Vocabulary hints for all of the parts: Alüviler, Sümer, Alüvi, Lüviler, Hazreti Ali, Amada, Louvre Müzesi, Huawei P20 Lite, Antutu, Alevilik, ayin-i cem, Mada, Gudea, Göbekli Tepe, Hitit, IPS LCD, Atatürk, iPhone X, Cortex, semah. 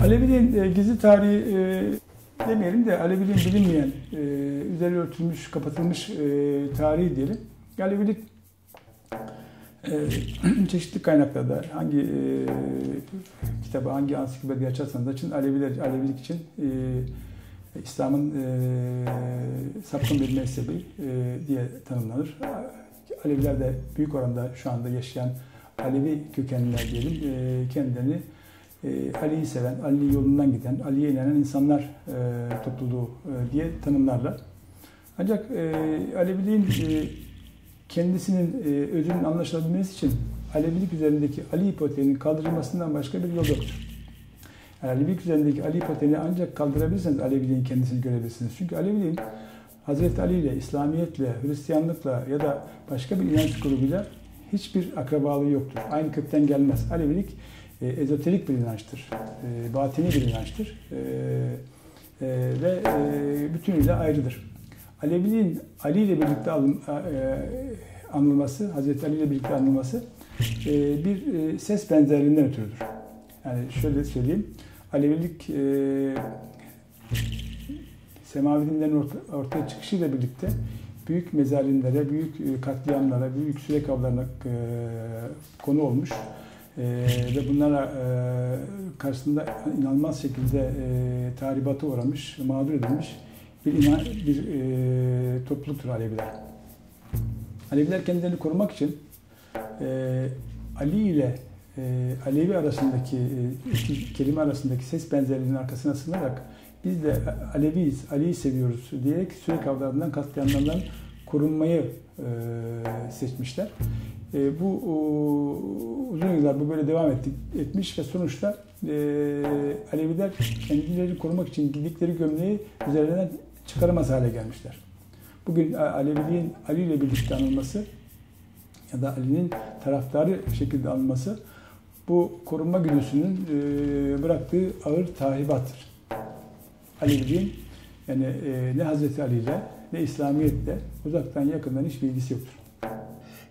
Aleviliğin gizli tarihi demeyelim de Aleviliğin bilinmeyen, üzeri örtülmüş, kapatılmış tarihi diyelim. Alevilik çeşitli kaynaklarda hangi kitaba, hangi ansiklopediyi açarsanız açın, Alevilik için İslam'ın sapkın bir mezhebi diye tanımlanır. Aleviler de büyük oranda şu anda yaşayan Alevi kökenliler diyelim, kendilerini Ali'yi seven, Ali yolundan giden, Ali'ye inanan insanlar topluluğu diye tanımlarlar. Ancak Aleviliğin kendisinin özünün anlaşılabilmesi için Alevilik üzerindeki Ali hipoteğinin kaldırılmasından başka bir yol yoktur. Yani Alevilik üzerindeki Ali hipoteğini ancak kaldırabilirseniz Aleviliğin kendisini görebilirsiniz. Çünkü Aleviliğin Hazreti Ali ile, İslamiyetle, Hristiyanlıkla ya da başka bir inanç grubuyla hiçbir akrabalığı yoktur. Aynı kökten gelmez. Alevilik ezoterik bir inançtır, batini bir inançtır ve bütünüyle ayrıdır. Aleviliğin Ali ile birlikte anılması, Hazreti Ali ile birlikte anılması bir ses benzerliğinden ötürüdür. Yani şöyle söyleyeyim, Alevilik semavi dinlerin ortaya çıkışıyla birlikte büyük mezalimlere, büyük katliamlara, büyük sürek avlarına konu olmuş. Ve bunlara karşısında inanılmaz şekilde tahribata uğramış, mağdur edilmiş bir topluluktur Aleviler. Aleviler kendilerini korumak için Ali ile Alevi arasındaki, iki kelime arasındaki ses benzerliğinin arkasına sığınarak biz de Aleviyiz, Ali'yi seviyoruz diyerek sürek avlarından, katliamlardan korunmayı seçmişler. Bu uzun yıllar bu böyle devam etmiş ve sonuçta Aleviler kendileri korumak için giydikleri gömleği üzerinden çıkaramaz hale gelmişler. Bugün Aleviliğin Ali ile birlikte anılması ya da Ali'nin taraftarı şekilde anılması bu korunma güdüsünün bıraktığı ağır tahribattır. Aleviliğin yani ne Hazreti Ali ile ne İslamiyetle uzaktan yakından hiçbir ilgisi yoktur.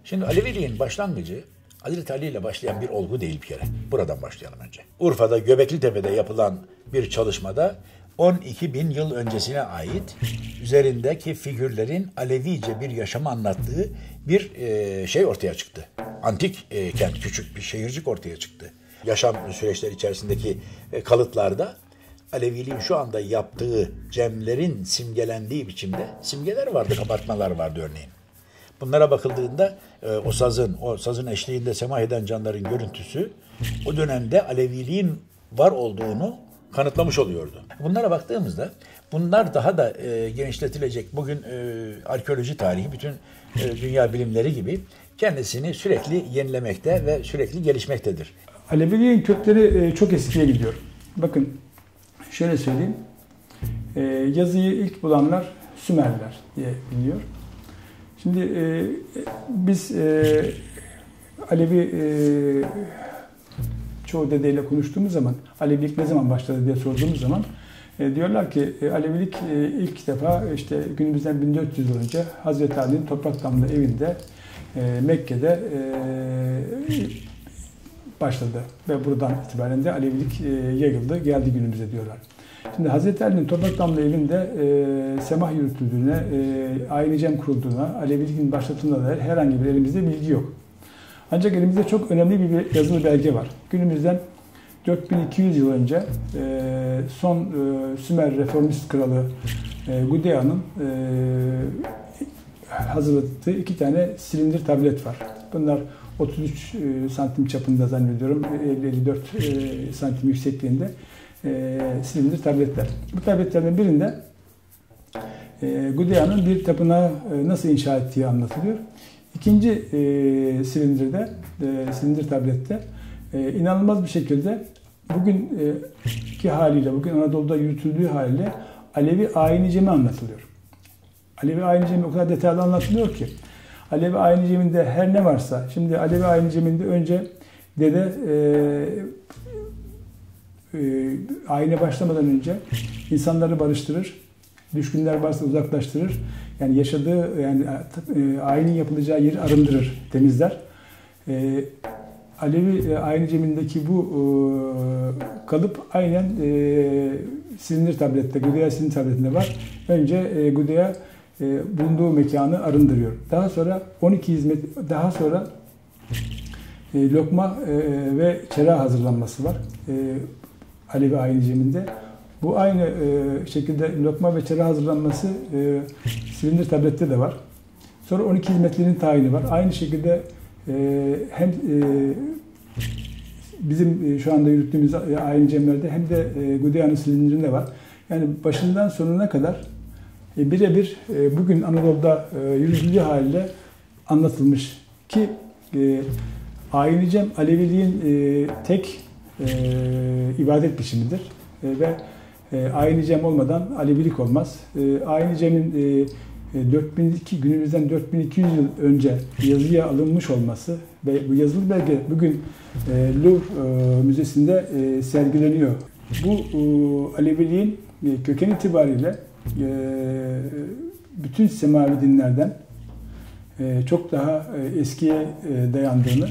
Şimdi Aleviliğin başlangıcı Hazreti Ali ile başlayan bir olgu değil bir kere. Buradan başlayalım önce. Urfa'da Göbekli Tepe'de yapılan bir çalışmada 12 bin yıl öncesine ait üzerindeki figürlerin Alevice bir yaşamı anlattığı bir şey ortaya çıktı. Antik kent, küçük bir şehircik ortaya çıktı. Yaşam süreçleri içerisindeki kalıtlarda Aleviliğin şu anda yaptığı cemlerin simgelendiği biçimde simgeler vardı, kabartmalar vardı örneğin. Bunlara bakıldığında o sazın eşliğinde semah eden canların görüntüsü o dönemde Aleviliğin var olduğunu kanıtlamış oluyordu. Bunlara baktığımızda bunlar daha da genişletilecek. Bugün arkeoloji tarihi bütün dünya bilimleri gibi kendisini sürekli yenilemekte ve sürekli gelişmektedir. Aleviliğin kökleri çok eskiye gidiyor. Bakın şöyle söyleyeyim, yazıyı ilk bulanlar Sümerliler diye biliniyor. Şimdi biz Alevi çoğu dedeyle konuştuğumuz zaman, Alevilik ne zaman başladı diye sorduğumuz zaman diyorlar ki Alevilik ilk defa işte günümüzden 1400 yıl önce Hazreti Ali'nin toprak damlı evinde Mekke'de başladı ve buradan itibaren de Alevilik yayıldı, geldi günümüze diyorlar. Şimdi Hazreti Ali'nin toprak damlı evinde semah yürütüldüğüne, ayin-i cem kurulduğuna, Aleviliğin başlatıldığına dair herhangi bir elimizde bilgi yok. Ancak elimizde çok önemli bir yazılı belge var. Günümüzden 4200 yıl önce son Sümer reformist kralı Gudea'nın hazırladığı iki tane silindir tablet var. Bunlar 33 santim çapında zannediyorum, 54 santim yüksekliğinde. Silindir tabletler. Bu tabletlerden birinde Gudea'nın bir tapınağı nasıl inşa ettiği anlatılıyor. İkinci silindirde, silindir tablette inanılmaz bir şekilde bugünkü haliyle, bugün Anadolu'da yürütüldüğü haliyle Alevi ayin-i cemi anlatılıyor. Alevi ayin-i cemi o kadar detaylı anlatılıyor ki Alevi ayin-i ceminde her ne varsa, şimdi Alevi ayin-i ceminde önce dede ayine başlamadan önce insanları barıştırır, düşkünler varsa uzaklaştırır, Yani yaşadığı, yani ayinin yapılacağı yeri arındırır, temizler. Alevi ayin cemindeki bu kalıp aynen silinir tablette, Gudea silinir tabletinde var. Önce Gudea bulunduğu mekanı arındırıyor. Daha sonra 12 hizmet, daha sonra lokma ve çera hazırlanması var Alevi ayin ceminde. Bu aynı şekilde lokma ve çera hazırlanması silindir tablette de var. Sonra 12 hizmetlinin tayini var. Aynı şekilde hem bizim şu anda yürüttüğümüz ayin cemlerde hem de Gudea'nın silindirinde var. Yani başından sonuna kadar birebir bugün Anadolu'da yürütüldüğü haliyle anlatılmış ki ayin-i cem Aleviliğin tek ibadet biçimidir. Ve ayin-i cem olmadan Alevilik olmaz. Ayin-i cem'in 4002, günümüzden 4200 yıl önce yazıya alınmış olması ve bu yazılı belge bugün Louvre Müzesi'nde sergileniyor. Bu Aleviliğin köken itibariyle bütün semavi dinlerden çok daha eskiye dayandığını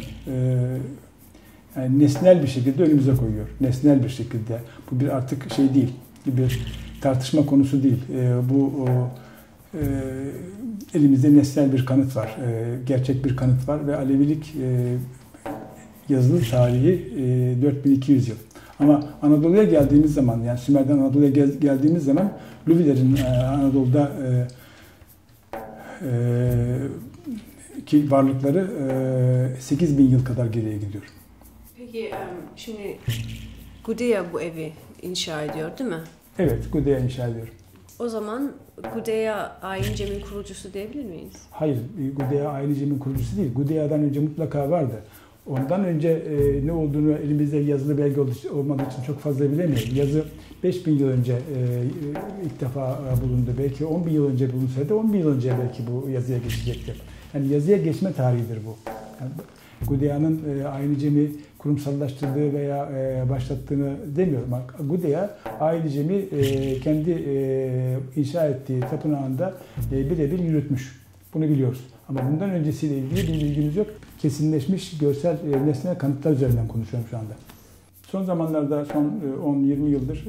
yani nesnel bir şekilde önümüze koyuyor. Nesnel bir şekilde. Bu bir artık şey değil, bir tartışma konusu değil. Bu elimizde nesnel bir kanıt var, gerçek bir kanıt var ve Alevilik yazılı tarihi 4200 yıl. Ama Anadolu'ya geldiğimiz zaman, yani Sümer'den Anadolu'ya geldiğimiz zaman Lüvilerin Anadolu'da ki varlıkları 8000 yıl kadar geriye gidiyor. Peki şimdi Gudea bu evi inşa ediyor değil mi? Evet, Gudea inşa ediyor. O zaman Gudea ayin cem'in kurucusu diyebilir miyiz? Hayır, Gudea ayin cem'in kurucusu değil. Gudea'dan önce mutlaka vardı. Ondan önce ne olduğunu elimizde yazılı belge olmadığı için çok fazla bilemiyorum. Yazı 5000 yıl önce ilk defa bulundu. Belki 10.000 yıl önce bulunsaydı 10.000 yıl önce belki bu yazıya geçecektir. Yani yazıya geçme tarihidir bu. Yani Gudea'nın ayin cem'i kurumsallaştırdığı veya başlattığını demiyorum. Gudea ayin cem'i kendi inşa ettiği tapınağında birebir yürütmüş. Bunu biliyoruz. Ama bundan öncesiyle ilgili bir bilgimiz yok. Kesinleşmiş görsel nesnel kanıtlar üzerinden konuşuyorum şu anda. Son zamanlarda, son 10-20 yıldır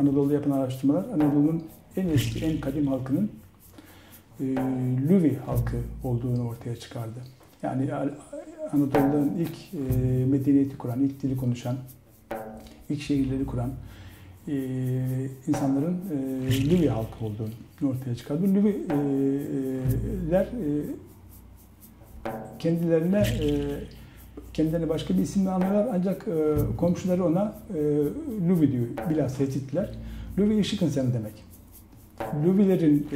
Anadolu'da yapılan araştırmalar, Anadolu'nun en eski, en kadim halkının Lüvi halkı olduğunu ortaya çıkardı. Yani Anadolu'nun ilk medeniyeti kuran, ilk dili konuşan, ilk şehirleri kuran insanların Lüvi halkı olduğunu ortaya çıkardı. Bu Lüviler kendilerine başka bir isimle anlıyorlar ancak komşuları ona Lüvi diyor, bilhassa Hititler. Lüvi ışık insanı demek. Lüvilerin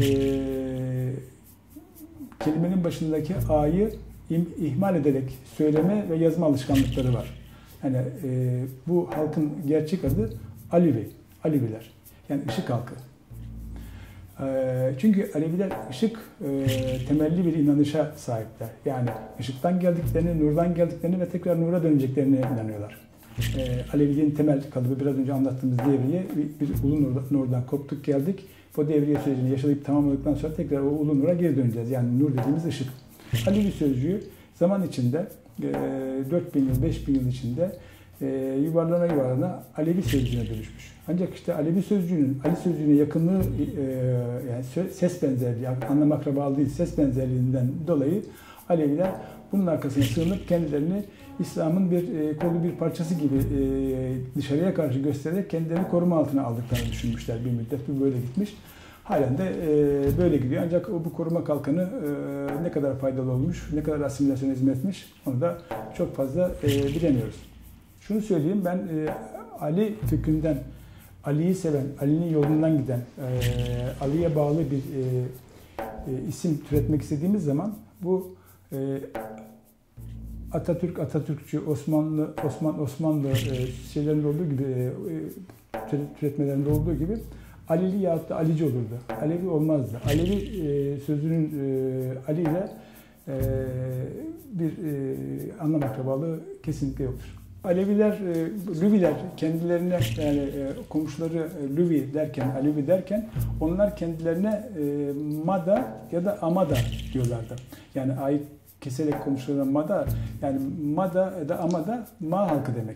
kelimenin başındaki a'yı ihmal ederek söyleme ve yazma alışkanlıkları var. Yani bu halkın gerçek adı Alüvi, Alüviler. Yani ışık halkı. Çünkü Aleviler ışık temelli bir inanışa sahipler. Yani ışıktan geldiklerini, nurdan geldiklerini ve tekrar nura döneceklerini inanıyorlar. Aleviliğin temel kalıbı biraz önce anlattığımız devriye, bir ulu nurdan koptuk geldik. Bu devriye sürecini yaşayıp tamamladıktan sonra tekrar o ulu nura geri döneceğiz. Yani nur dediğimiz ışık. Alevi sözcüğü zaman içinde, 4000 yıl, 5000 yıl içinde yuvarlana yuvarlana Alevi sözcüğüne dönüşmüş. Ancak işte Alevi sözcüğünün, Ali sözcüğüne yakınlığı, yani ses benzerliği, anlam akrabalığı değil, ses benzerliğinden dolayı Aleviler bunun arkasına sığınıp kendilerini İslam'ın bir kolu bir parçası gibi dışarıya karşı göstererek kendilerini koruma altına aldıklarını düşünmüşler. Bir müddet bu böyle gitmiş. Halen de böyle gidiyor. Ancak bu koruma kalkanı ne kadar faydalı olmuş, ne kadar asimilasyona hizmet etmiş onu da çok fazla bilemiyoruz. Şunu söyleyeyim, ben Ali kökünden, Ali'yi seven, Ali'nin yolundan giden, Ali'ye bağlı bir isim türetmek istediğimiz zaman bu Atatürk, Atatürkçü, Osmanlı, Osmanlı şeylerinde olduğu gibi, türetmelerinde olduğu gibi Alili yahut da Alici olurdu. Alevi olmazdı. Alevi sözünün Ali ile bir anlam akrabalığı kesinlikle yoktur. Aleviler, Lüviler kendilerine, yani komşuları Lüvi derken, Alüvi derken, onlar kendilerine Mada ya da Amada diyorlardı. Yani ait keserek komşularına Mada, yani Mada ya da Amada, Ma halkı demek.